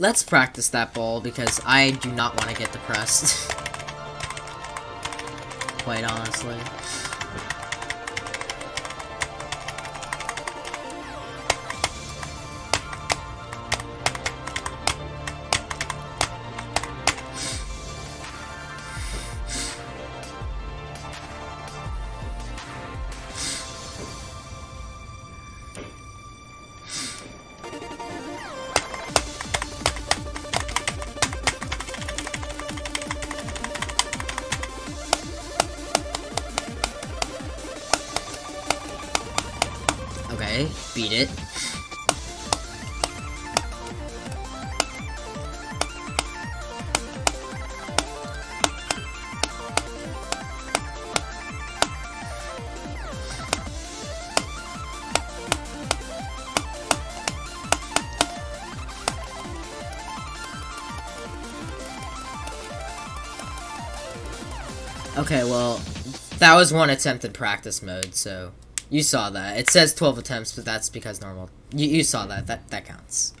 Let's practice that ball, because I do not want to get depressed. Quite honestly. Beat it. Okay, well, that was one attempt in practice mode, so... You saw that. It says 12 attempts, but that's because normal. You saw that. That counts.